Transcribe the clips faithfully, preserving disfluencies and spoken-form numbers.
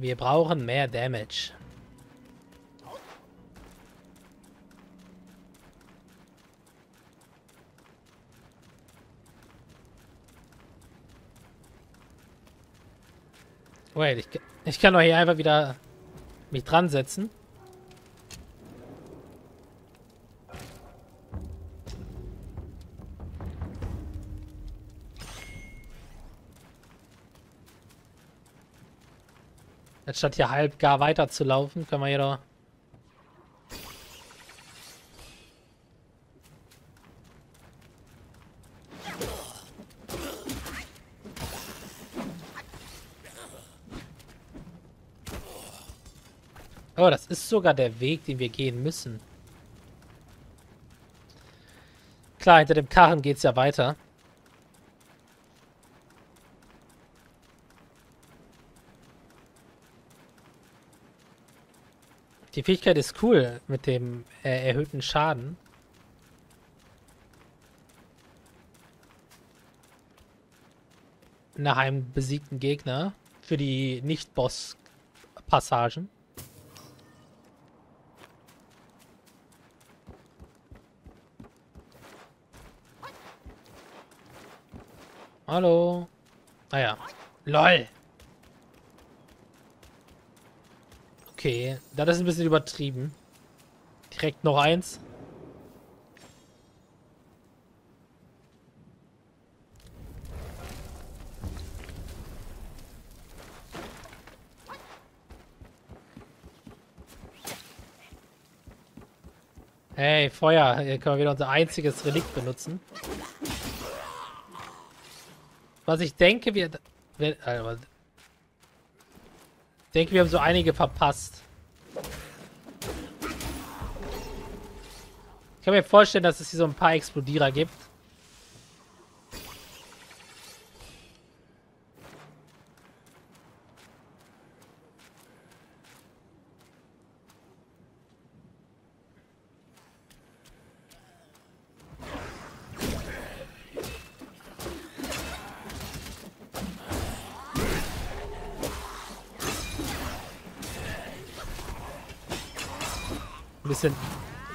Wir brauchen mehr Damage. Wait, ich, ich kann doch hier einfach wieder mich dran setzen. Anstatt hier halbgar weiterzulaufen, können wir hier doch... Oh, das ist sogar der Weg, den wir gehen müssen. Klar, hinter dem Karren geht's ja weiter. Die Fähigkeit ist cool mit dem äh, erhöhten Schaden. Nach einem besiegten Gegner für die Nicht-Boss-Passagen. Hallo. Naja. LOL. Okay, das ist ein bisschen übertrieben. Direkt noch eins. Hey, Feuer. Hier können wir wieder unser einziges Relikt benutzen. Was ich denke, wir... wir also, ich denke, wir haben so einige verpasst. Ich kann mir vorstellen, dass es hier so ein paar Explodierer gibt.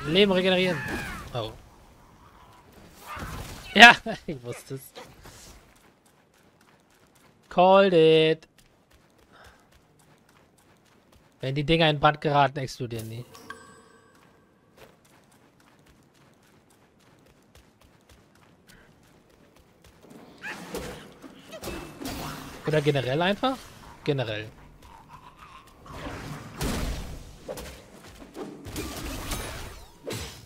Leben regenerieren. Oh. Ja, ich wusste es. Called it. Wenn die Dinger in Brand geraten, explodieren die. Oder generell einfach? Generell.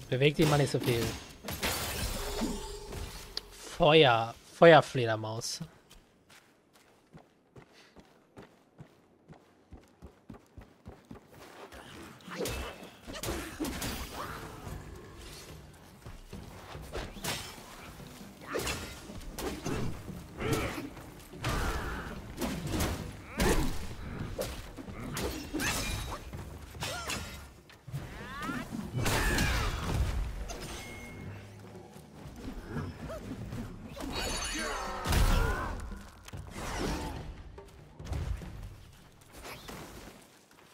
Bewegt ihn mal nicht so viel. Feuer. Feuerfledermaus.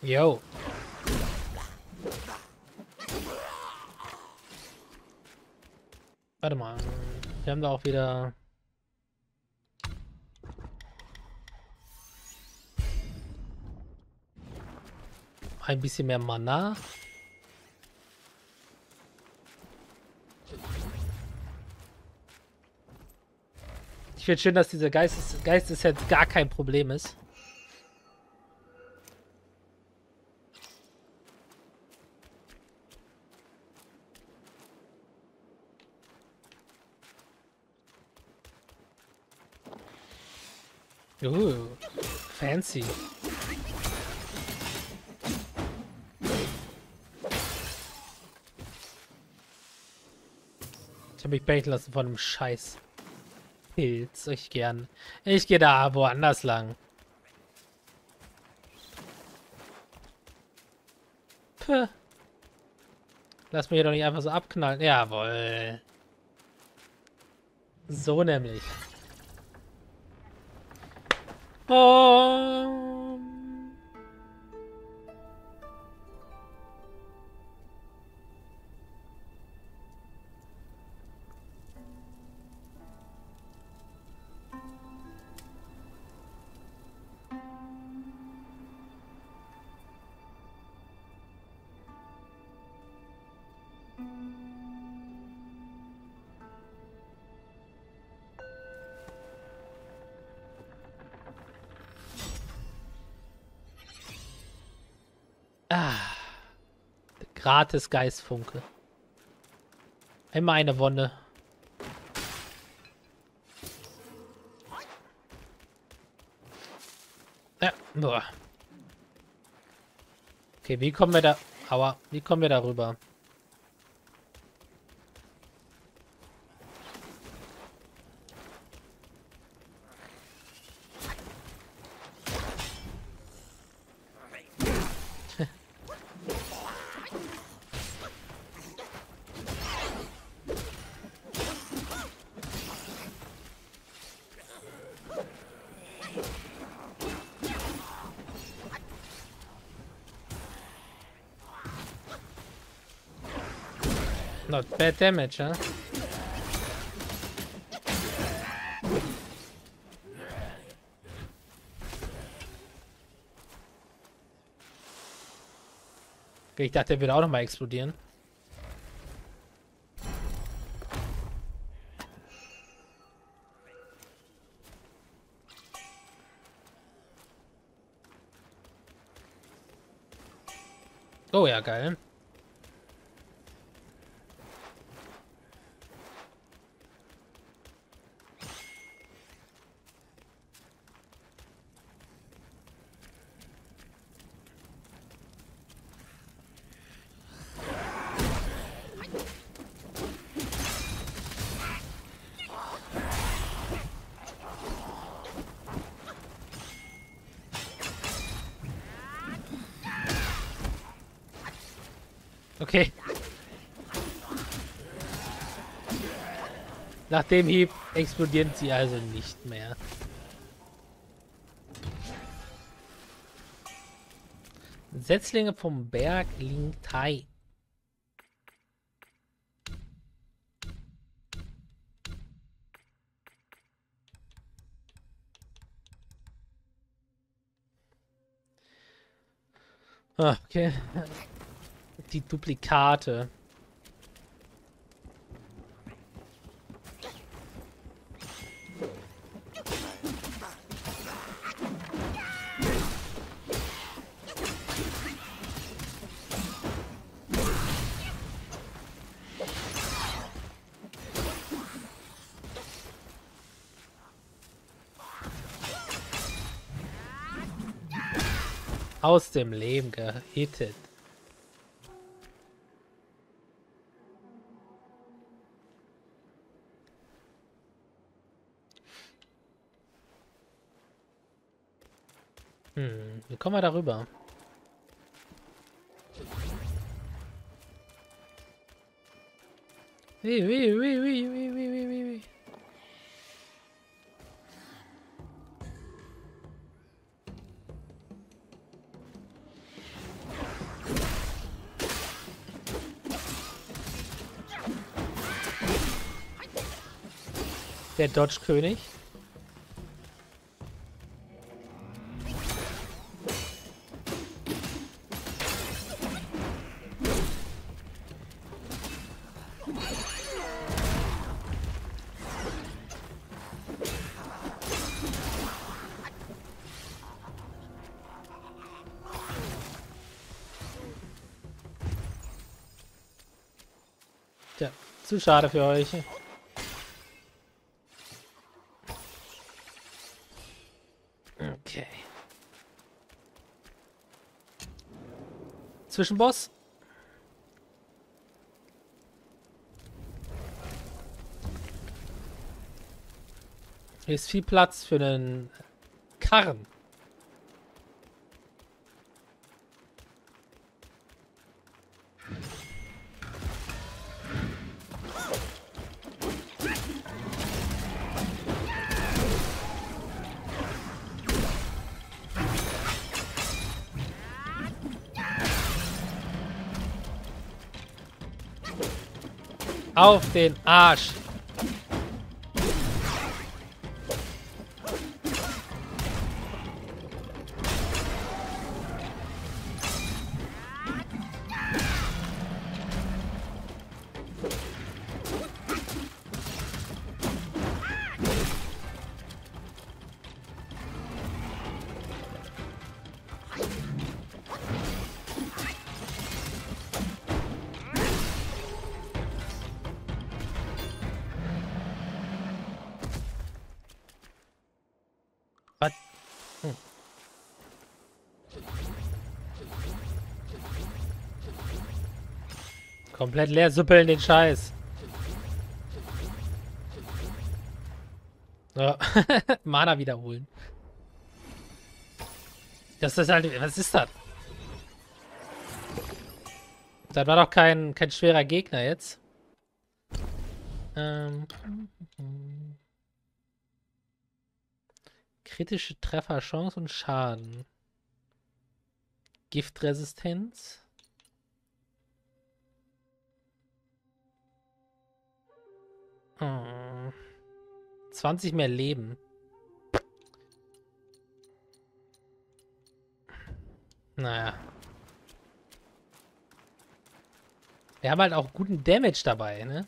Yo. Warte mal. Wir haben da auch wieder... ein bisschen mehr Mana. Ich finde schön, dass diese Geistes Geistesessenz gar kein Problem ist. Uh, fancy. Ich habe mich beten lassen von einem Scheiß Pilz. Ich gern. Ich gehe da woanders lang. Puh. Lass mich hier doch nicht einfach so abknallen. Jawohl. So nämlich. Oh. Ah. Gratis Geistfunke. Einmal eine Wonne. Ja, boah. Okay, wie kommen wir da... Aua, wie kommen wir da rüber? Not bad damage, huh? Okay, ich dachte, der würde auch nochmal explodieren. Oh ja, geil. Okay. Nach dem Hieb explodieren sie also nicht mehr. Setzlinge vom Berg Lingtai. Ah, okay. Die Duplikate. Aus dem Leben gehittet. Hm, wie kommen wir darüber? Wie, wie, wie, wie, wie, wie, wie, wie, wie. Der Dodge-König. Tja, zu schade für euch. Okay. Zwischenboss. Hier ist viel Platz für einen Karren. Auf den Arsch. Was? Hm. Komplett leer süppeln den Scheiß. Ja. Mana wiederholen. Das ist halt... Was ist das? Das war doch kein, kein schwerer Gegner jetzt. Ähm. Kritische Treffer, Chance und Schaden. Giftresistenz. Oh. zwanzig mehr Leben. Naja. Wir haben halt auch guten Damage dabei, ne?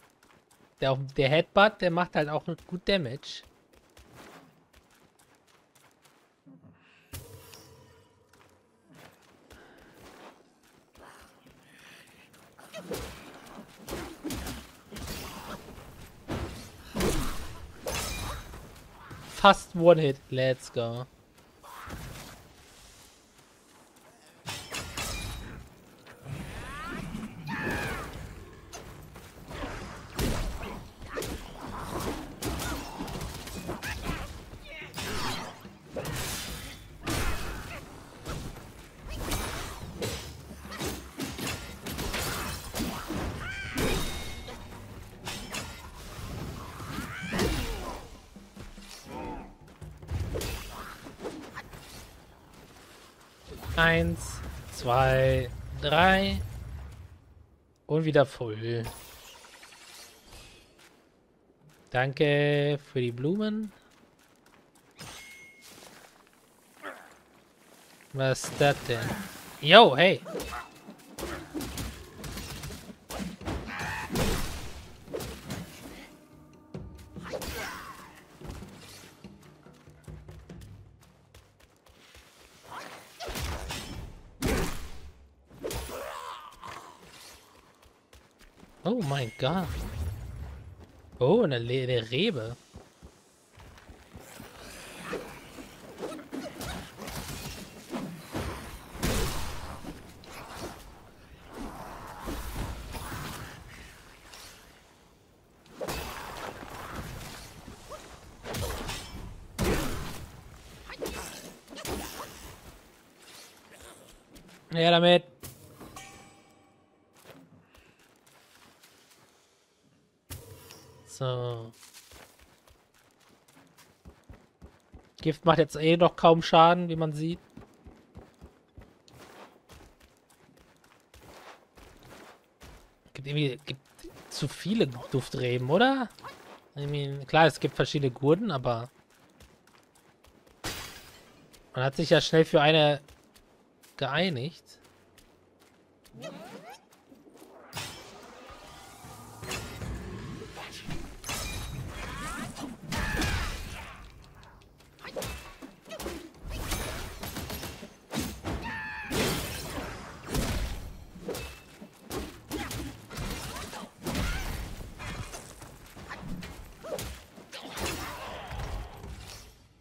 Der, auf, der Headbutt, der macht halt auch gut Damage. Fast One-Hit. Let's go. Eins, zwei, drei. Und wieder voll. Danke für die Blumen. Was ist das denn? Yo, hey. Oh mein Gott. Oh, eine, Le eine Rebe. Ja, damit. So. Gift macht jetzt eh noch kaum Schaden, wie man sieht. Gibt irgendwie gibt zu viele Duftreben, oder? I mean, klar, es gibt verschiedene Gurten, aber man hat sich ja schnell für eine geeinigt.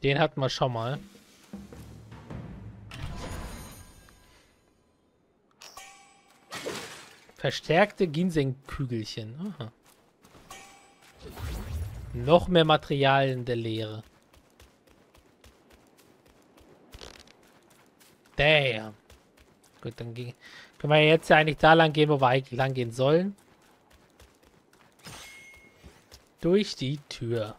Den hatten wir schon mal. Verstärkte Ginsengkügelchen. Aha. Noch mehr Materialien der Leere. Damn. Gut, dann können wir jetzt ja eigentlich da lang gehen, wo wir eigentlich lang gehen sollen. Durch die Tür.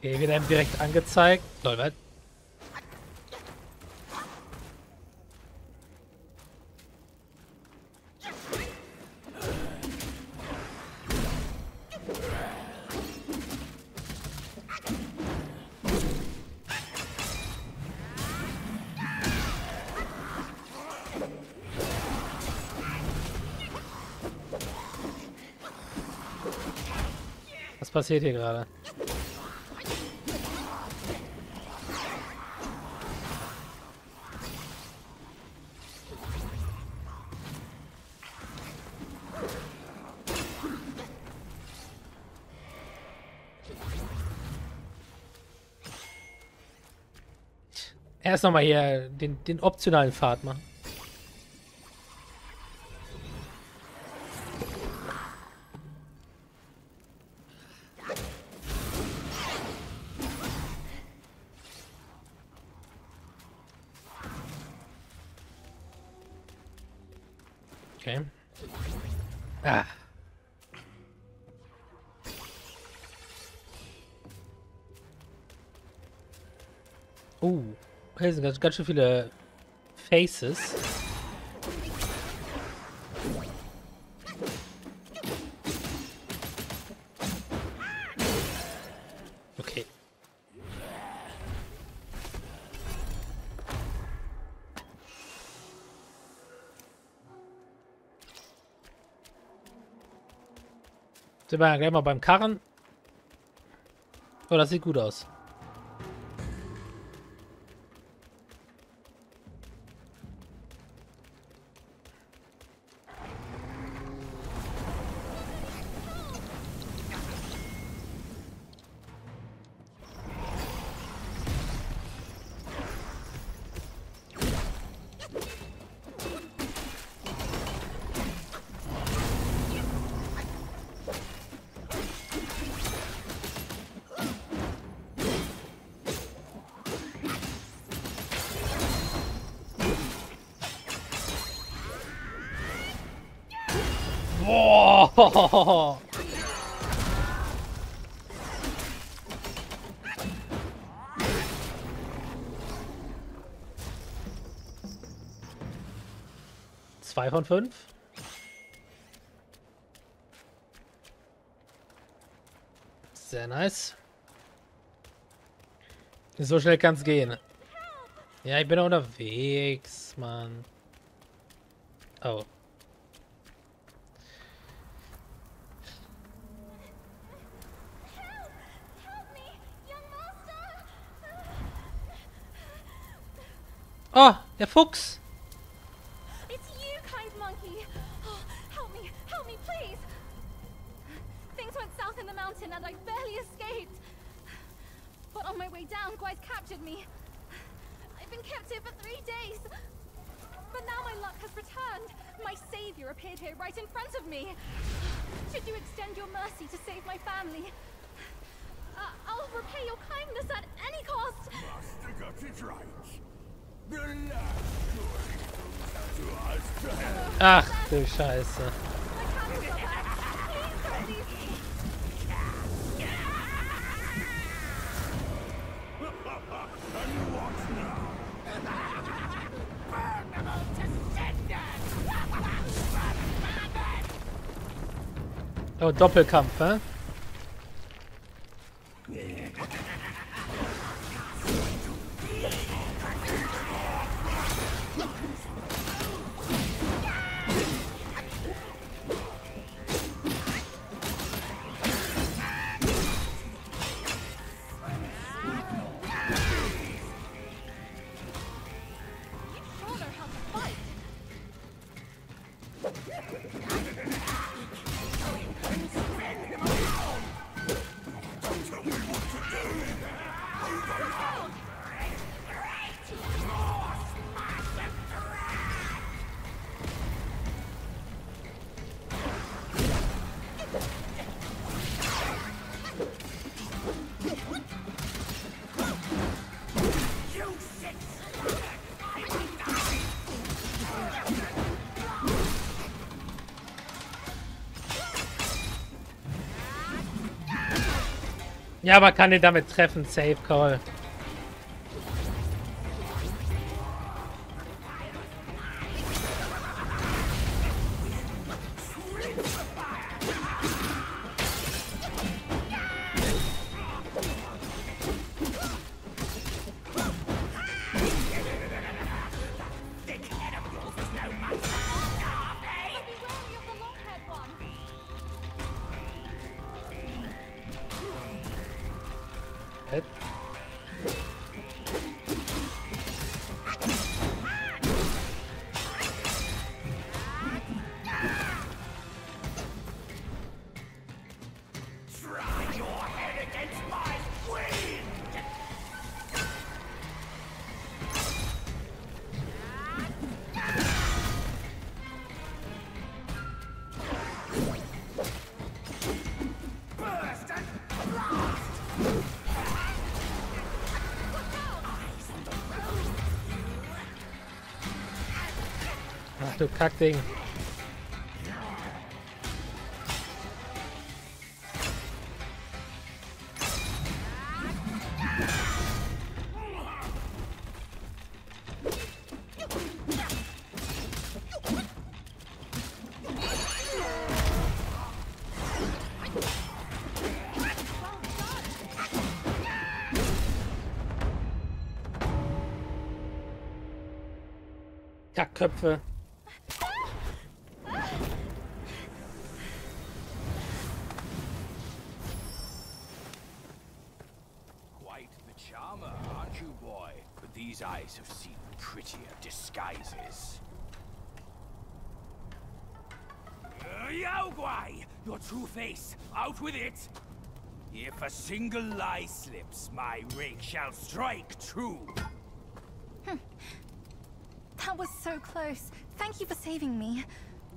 Okay, wird einem direkt angezeigt. Lol, was? passiert hier gerade? Erst nochmal hier den, den optionalen Pfad machen. Okay. Ah. Uh. Hier sind ganz, ganz schön viele Faces. Okay. Sind wir ja gleich mal beim Karren. Oh, das sieht gut aus. Hohoho. Zwei von fünf. Sehr nice. So schnell kann's gehen. Ja, ich bin unterwegs, Mann. Oh. Oh, der Fuchs. It's you, kind monkey. Oh, help me, help me, please. Things went south in the mountain and I barely escaped. But on my way down, Guise captured me. I've been captive for three days. But now my luck has returned. My savior appeared here right in front of me. Should you extend your mercy to save my family? Uh, I'll repay your kindness at any cost. Master got it right. Ach du Scheiße. Oh, Doppelkampf, hä? Ja, aber kann den damit treffen, Safe Call. Ach du Kackding. Köpfe. Quite the charmer, aren't you, boy? But these eyes have seen prettier disguises. Yao Guai, your true face, out with it! If a single lie slips, my rake shall strike true. That was so close. Thank you for saving me.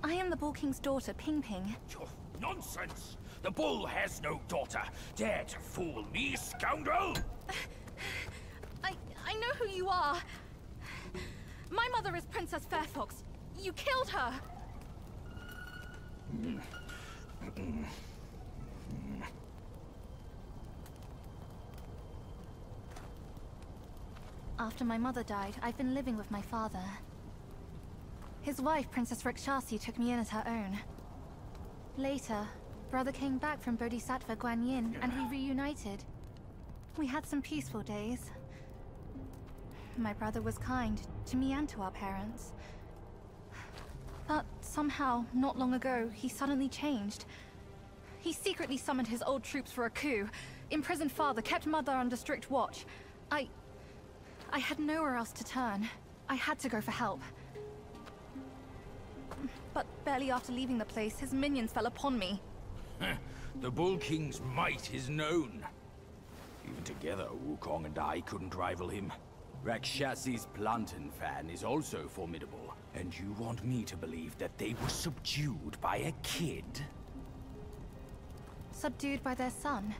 I am the Bull King's daughter, Ping-Ping. Oh, nonsense! The bull has no daughter. Dare to fool me, scoundrel! I... I know who you are. My mother is Princess Fairfox. You killed her! After my mother died, I've been living with my father. His wife, Princess Rikshasi, took me in as her own. Later, brother came back from Bodhisattva Guanyin, and we reunited. We had some peaceful days. My brother was kind, to me and to our parents. But somehow, not long ago, he suddenly changed. He secretly summoned his old troops for a coup, imprisoned father, kept mother under strict watch. I... I had nowhere else to turn. I had to go for help. But barely after leaving the place, his minions fell upon me. The Bull King's might is known. Even together, Wukong and I couldn't rival him. Rakshasi's plantain fan is also formidable. And you want me to believe that they were subdued by a kid? Subdued by their son?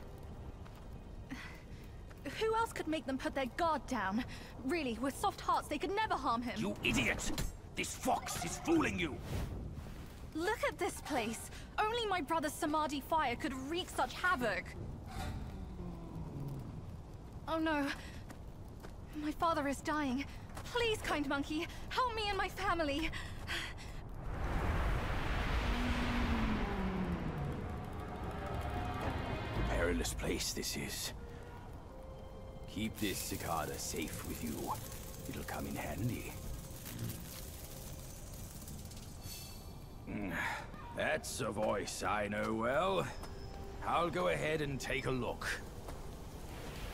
Who else could make them put their guard down? Really, with soft hearts, they could never harm him. You idiot! This fox is fooling you! Look at this place! Only my brother's Samadhi fire could wreak such havoc! Oh no! My father is dying. Please, kind monkey, help me and my family! A perilous place this is. Keep this cicada safe with you. It'll come in handy. That's a voice I know well. I'll go ahead and take a look.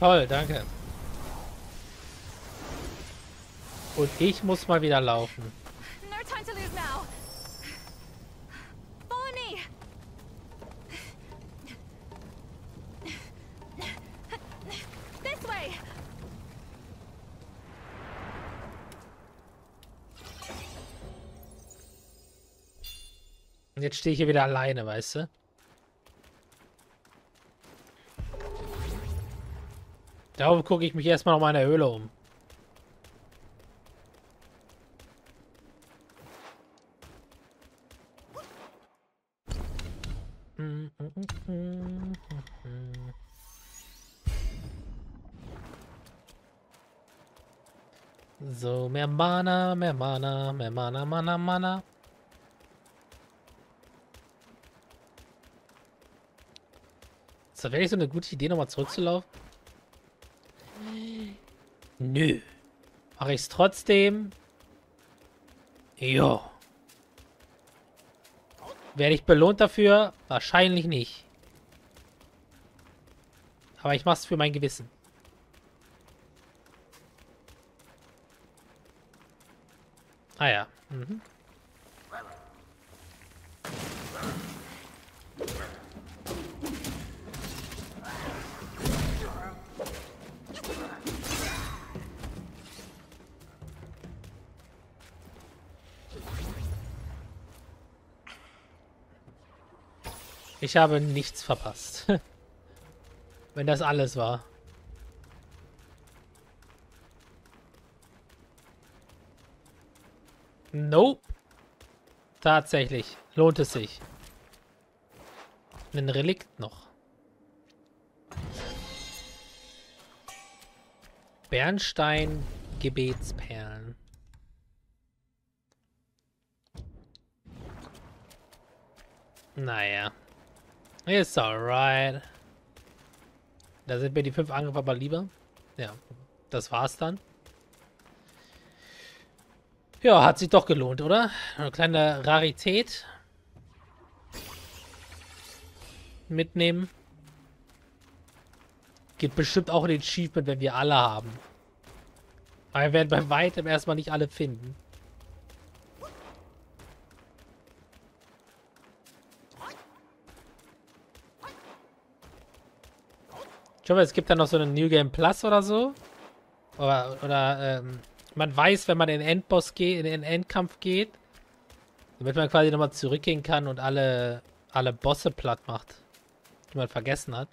Toll, danke. Und ich muss mal wieder laufen. No time to lose now. Und jetzt stehe ich hier wieder alleine, weißt du? Darum gucke ich mich erstmal um meine Höhle um. So, mehr Mana, mehr Mana, mehr Mana, Mana, Mana. Ist das wirklich so eine gute Idee, nochmal zurückzulaufen? Nö. Mache ich es trotzdem? Jo. Werde ich belohnt dafür? Wahrscheinlich nicht. Aber ich mache es für mein Gewissen. Ah ja. Mhm. Ich habe nichts verpasst. Wenn das alles war. Nope. Tatsächlich. Lohnt es sich. Ein Relikt noch. Bernstein Gebetsperlen. Naja. Ist alright. Da sind mir die fünf Angriffe aber lieber. Ja, das war's dann. Ja, hat sich doch gelohnt, oder? Eine kleine Rarität. Mitnehmen. Geht bestimmt auch in den Achievement, wenn wir alle haben. Aber wir werden bei weitem erstmal nicht alle finden. Ich hoffe, es gibt dann noch so einen New Game Plus oder so. Oder, oder ähm, man weiß, wenn man in den Endboss geht, in den Endkampf geht, damit man quasi nochmal zurückgehen kann und alle, alle Bosse platt macht, die man vergessen hat.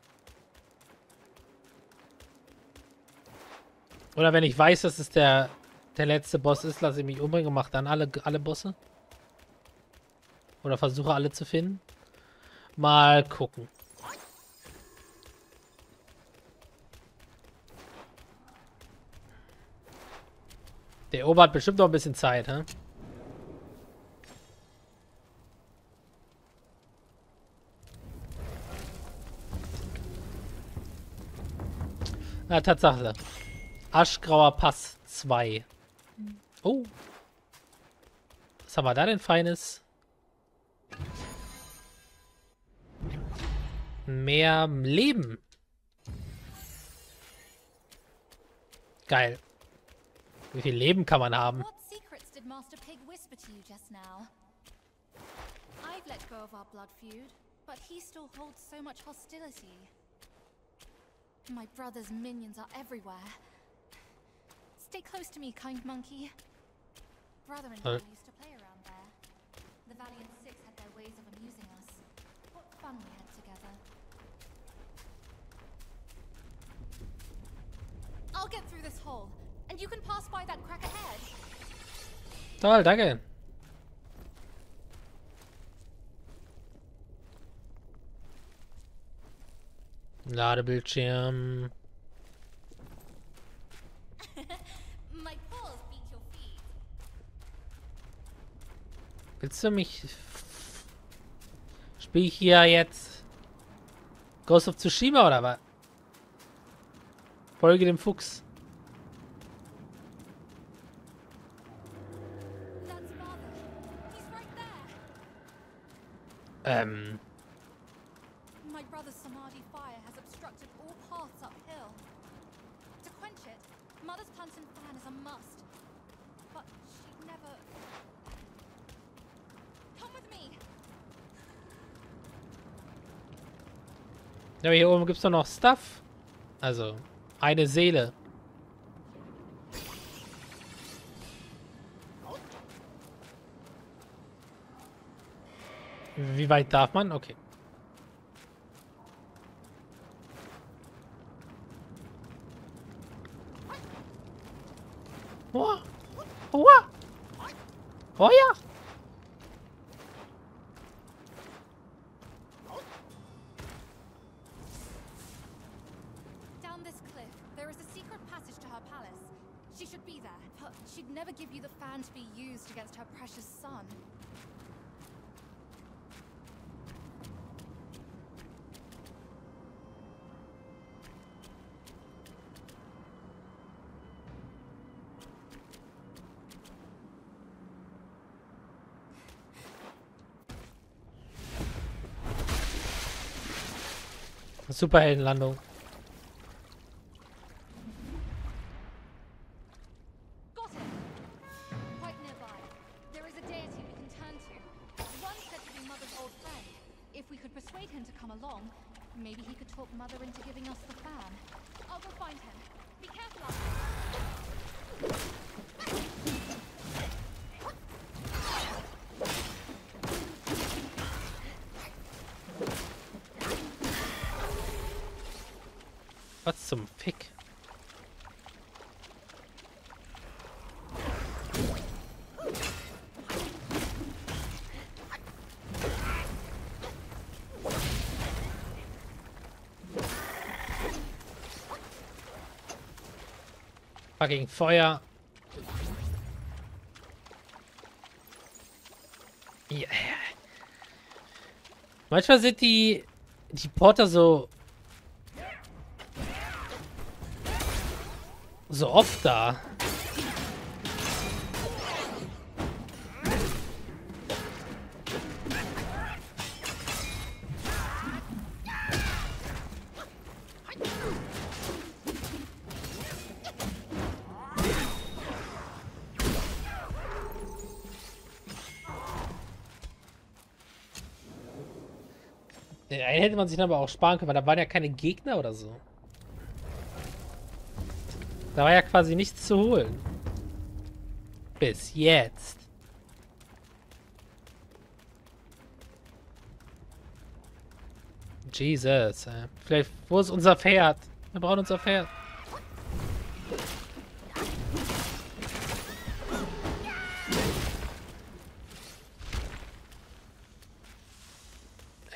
Oder wenn ich weiß, dass es der, der letzte Boss ist, lasse ich mich umbringen und mache dann alle, alle Bosse. Oder versuche alle zu finden. Mal gucken. Der Ober hat bestimmt noch ein bisschen Zeit, hä? Na, Tatsache. Aschgrauer Pass zwei. Oh. Was haben wir da denn Feines? Mehr Leben. Geil. Wie viel Leben kann man haben? What secrets did Master Pig whisper to you just now? I've let go of our blood feud, but he still holds so much hostility. My brother's minions are everywhere. Stay close to me, kind monkey. Brother and I used to play around there. The Valiant Six had their ways of amusing us. What fun we had together. I'll get through this hole. And you can pass by that crack ahead. Toll, danke. Ladebildschirm. My paws beat your feet. Willst du mich... Spiel ich hier jetzt... Ghost of Tsushima oder was? Folge dem Fuchs. Ähm. My brother's Samadhi fire has obstructed all paths uphill. To quench it, Mother's Panton Fan is a must. But she never. Come with me. Ja, aber hier oben gibt's doch noch Stuff. Also, eine Seele. Wie weit darf man? Okay. Oh, oh, oh ja. Down this cliff, there is a secret passage to her palace. She should be there, but she'd never give you the fan to be used against her precious son. Superheldenlandung. Was zum Fick? Fucking Feuer. Yeah. Manchmal sind die, die Porter so so oft da. Den einen hätte man sich aber auch sparen können, weil da waren ja keine Gegner oder so. Da war ja quasi nichts zu holen. Bis jetzt. Jesus. Vielleicht, wo ist unser Pferd? Wir brauchen unser Pferd.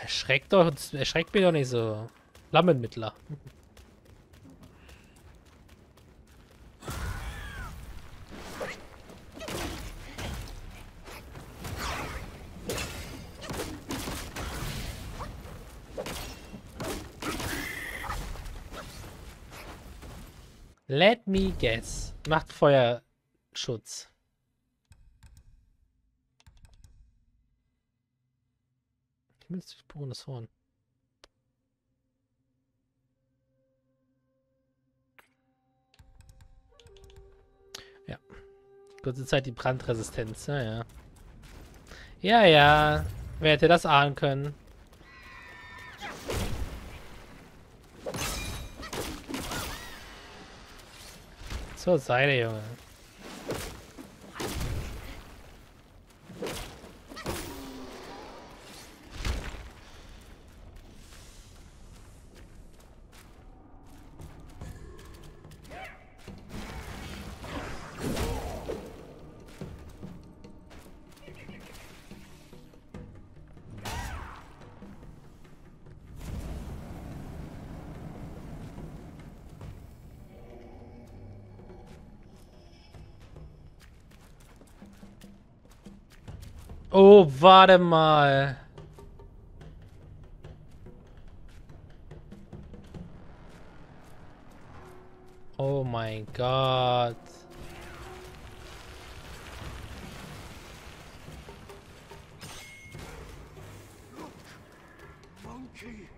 Erschreckt doch, erschreckt mich doch nicht so. Flammenmittler. Let me guess. Macht Feuerschutz. fünfzig Bonus Horn. Ja. Kurze Zeit die Brandresistenz. Naja. Ja, ja. Wer hätte das ahnen können? So, Seite, Junge. Oh, warte mal. Oh mein Gott. Monkey.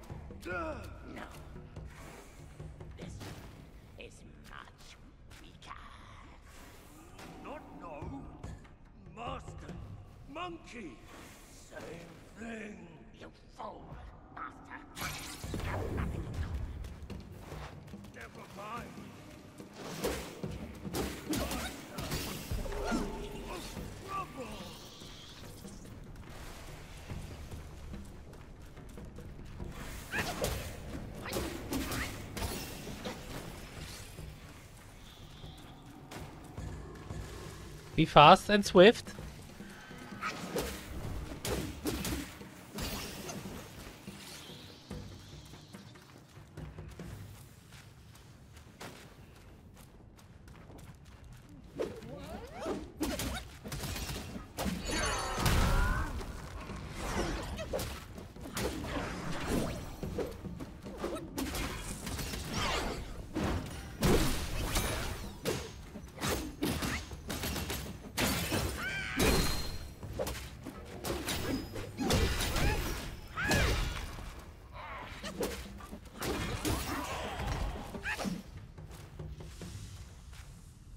No. This is much weaker. Not no. Master. Monkey! Same thing! You fool, master! Have nothing to do. Never mind! Be fast and swift.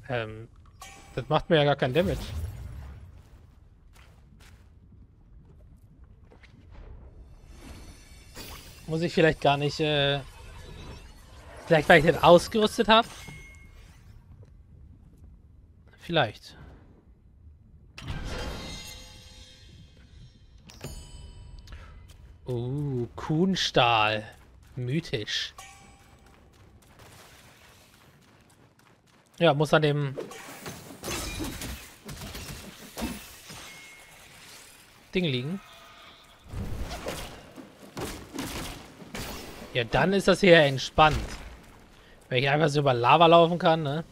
Ähm, das macht mir ja gar keinen Damage. Muss ich vielleicht gar nicht, äh... vielleicht, weil ich den ausgerüstet habe? Vielleicht. Uh, Kuhnstahl. Mythisch. Ja, muss an dem Ding liegen. Ja, dann ist das hier entspannt. Wenn ich einfach so über Lava laufen kann, ne?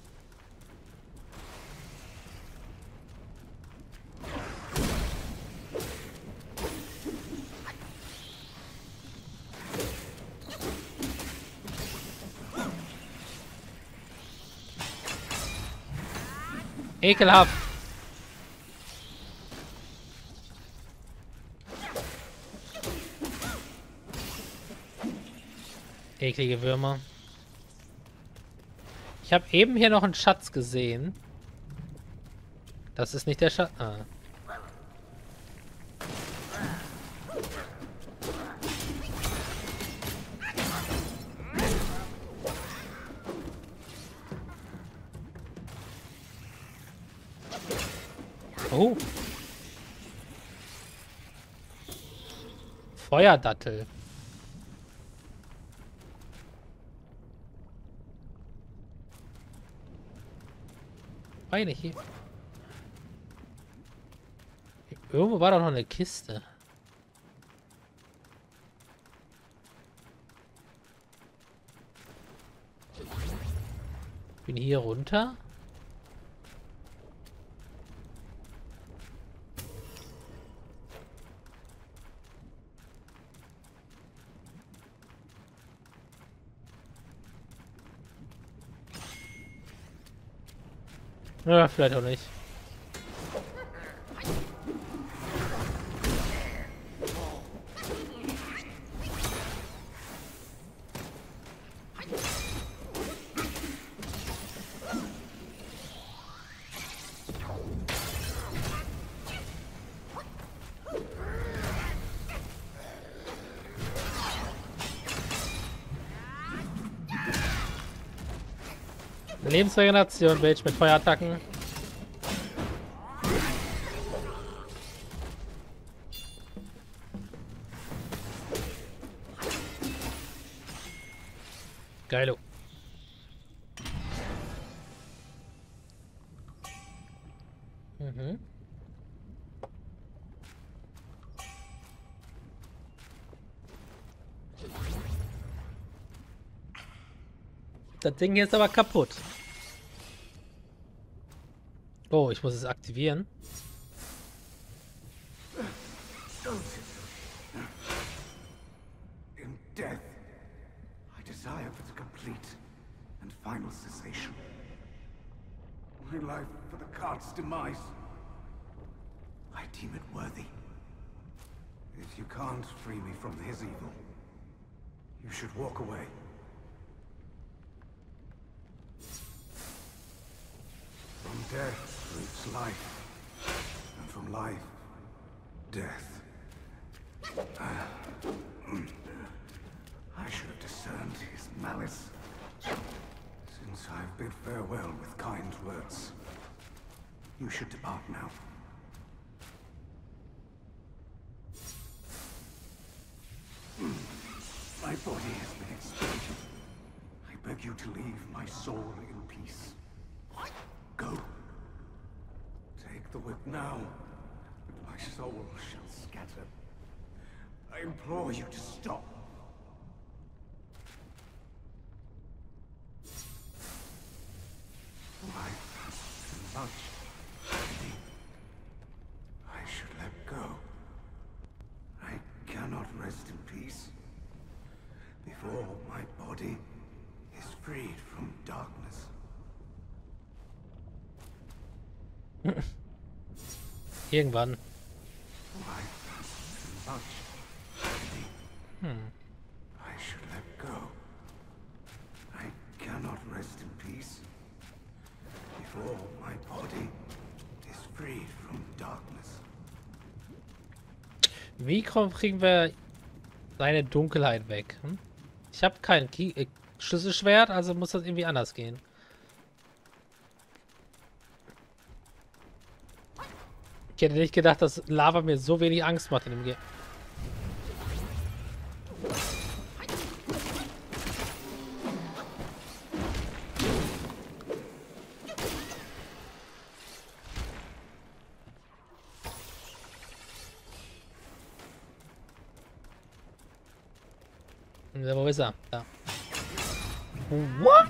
Ekelhaft. Eklige Würmer. Ich habe eben hier noch einen Schatz gesehen. Das ist nicht der Schatz. Ah. Oh. Feuerdattel. War nicht hier. Irgendwo war doch noch eine Kiste. Bin hier runter. Ja, vielleicht auch nicht. Lebensregeneration, Bitch, mit Feuerattacken. Geilo. Mhm. Das Ding hier ist aber kaputt. Oh, ich muss es aktivieren. In death, I desire for the complete and final cessation. My life for the cart's demise. I deem it worthy. If you can't free me from his evil, you should walk away. From death. It's life, and from life, death. Uh, I should have discerned his malice, since I've bid farewell with kind words. You should depart now. My body has been exploited. I beg you to leave my soul in peace. Go. The whip now, but my soul shall scatter. I implore you to stop. Life is much. I should let go. I cannot rest in peace before my body is freed from darkness. Irgendwann. Hm. Wie kriegen wir seine Dunkelheit weg? Hm? Ich habe kein Ki- äh, Schlüsselschwert, also muss das irgendwie anders gehen. Ich hätte nicht gedacht, dass Lava mir so wenig Angst macht in dem Game. Wo ist er? Da. What?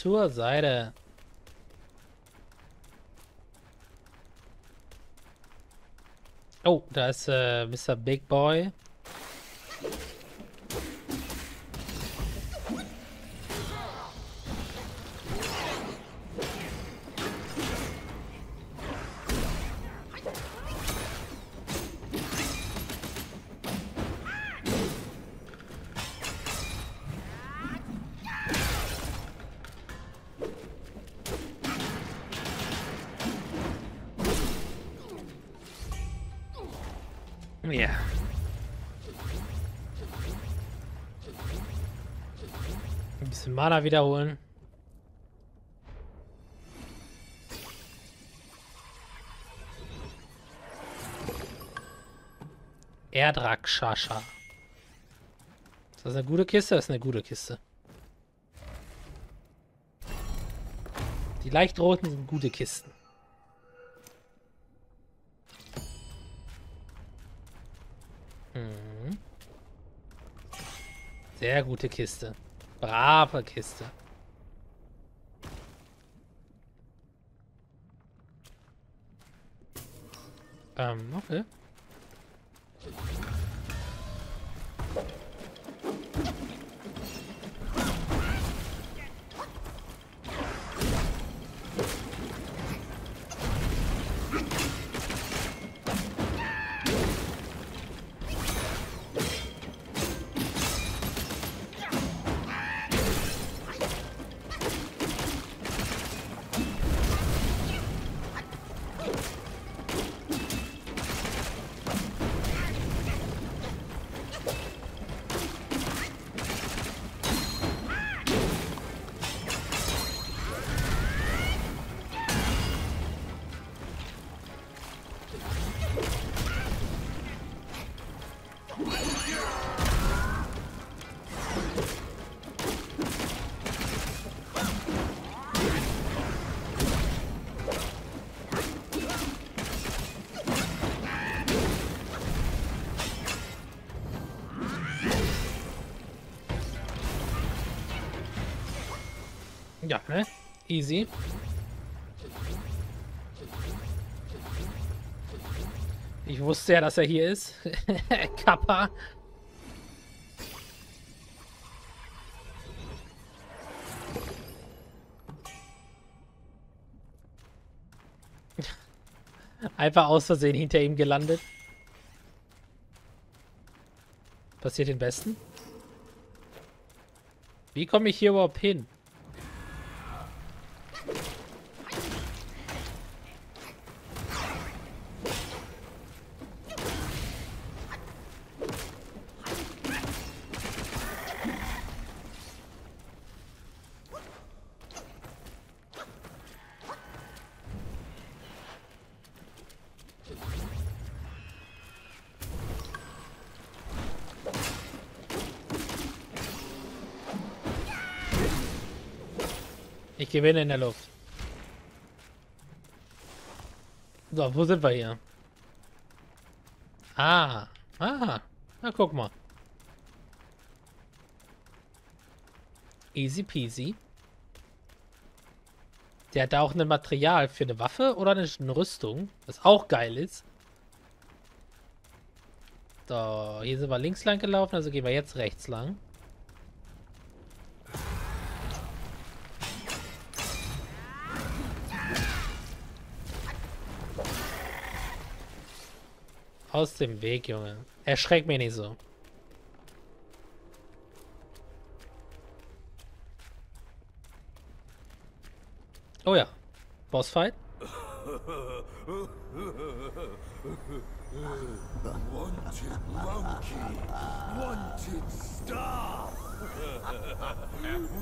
zur Seite. Oh, da ist äh, Mister Big Boy. Ja. Ein bisschen Mana wiederholen. Erdrak-Schascha. Ist das eine gute Kiste? Das ist eine gute Kiste. Die leicht roten sind gute Kisten. Sehr gute Kiste. Brave Kiste. Ähm, okay. Ja, ne? Easy. Ich wusste ja, dass er hier ist. Kappa. Einfach aus Versehen hinter ihm gelandet. Passiert den Besten. Wie komme ich hier überhaupt hin? Ich gewinne in der Luft. So, wo sind wir hier? Ah, ah, na guck mal. Easy peasy. Der hat da auch ein Material für eine Waffe oder eine Rüstung, was auch geil ist. So, hier sind wir links lang gelaufen, also gehen wir jetzt rechts lang. Aus dem Weg, Junge. Erschreck mich nicht so. Oh ja. Bossfight. Wanted monkey. Wanted star.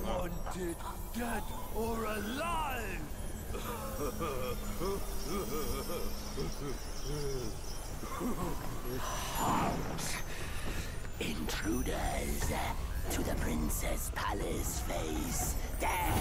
Wanted dead or alive. Halt! Intruders to the Princess Palace face. There.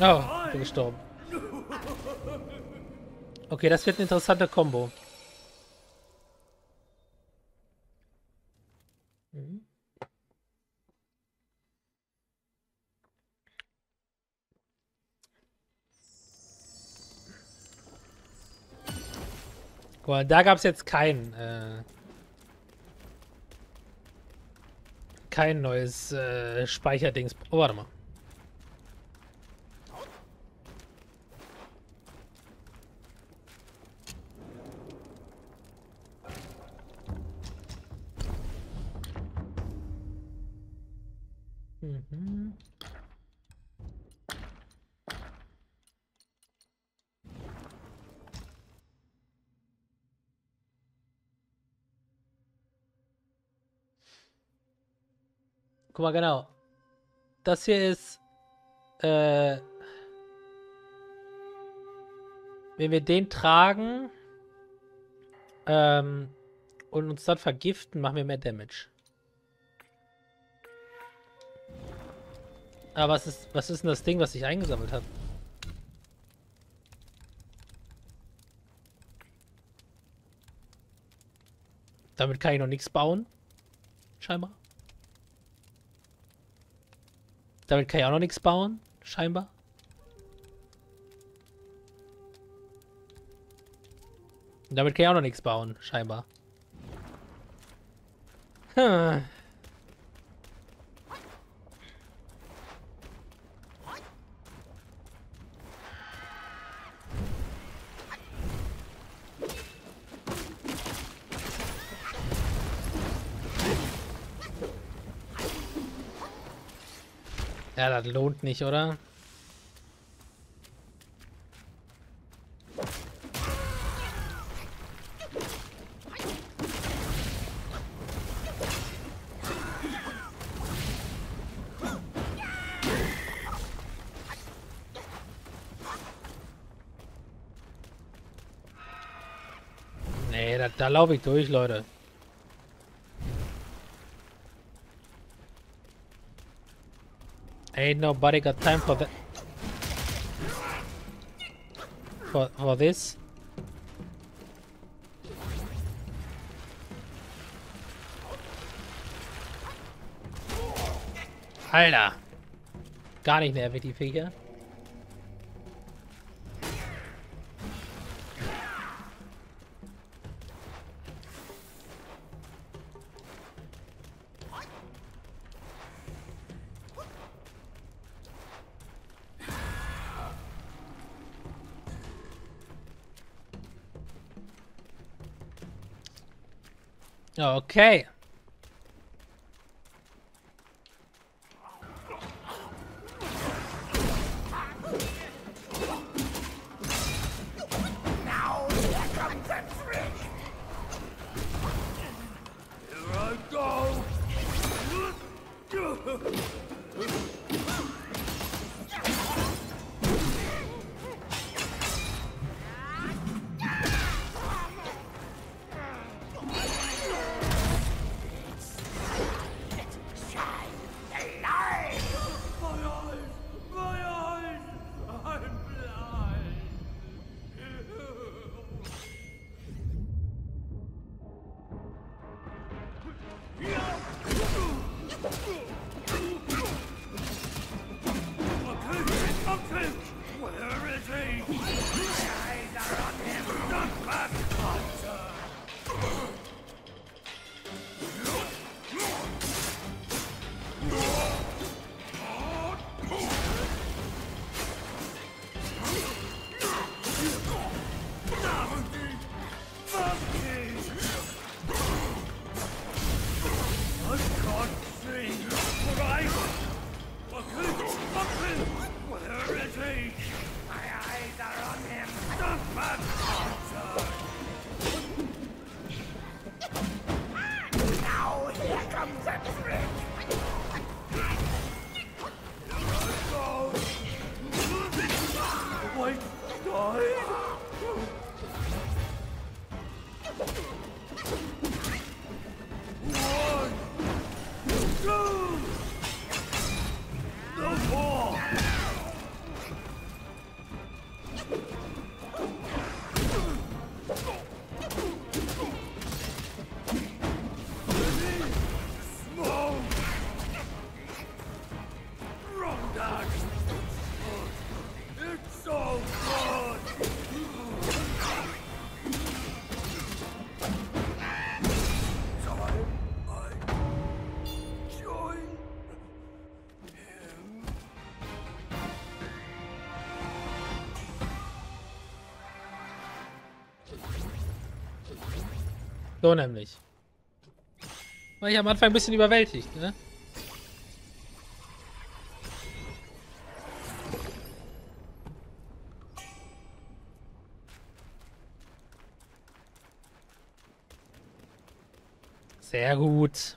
Oh, ich bin gestorben. Okay, das wird eine interessante Kombo. Mhm. Guck mal, da gab es jetzt kein äh, kein neues äh, Speicherdings. Oh, warte mal. Mhm. Guck mal, genau. Das hier ist, äh, wenn wir den tragen, ähm, und uns dann vergiften, machen wir mehr Damage. Aber was ist, was ist denn das Ding, was ich eingesammelt habe? Damit kann ich noch nichts bauen. Scheinbar. Damit kann ich auch noch nichts bauen. Scheinbar. Und damit kann ich auch noch nichts bauen. Scheinbar. Hm. Ja, das lohnt nicht, oder? Nee, da, da laufe ich durch, Leute. Ain't nobody got time for that. For, for this. Alter. Gar nicht nervig, die Viecher. Okay. So nämlich. War ich am Anfang ein bisschen überwältigt, ne? Sehr gut.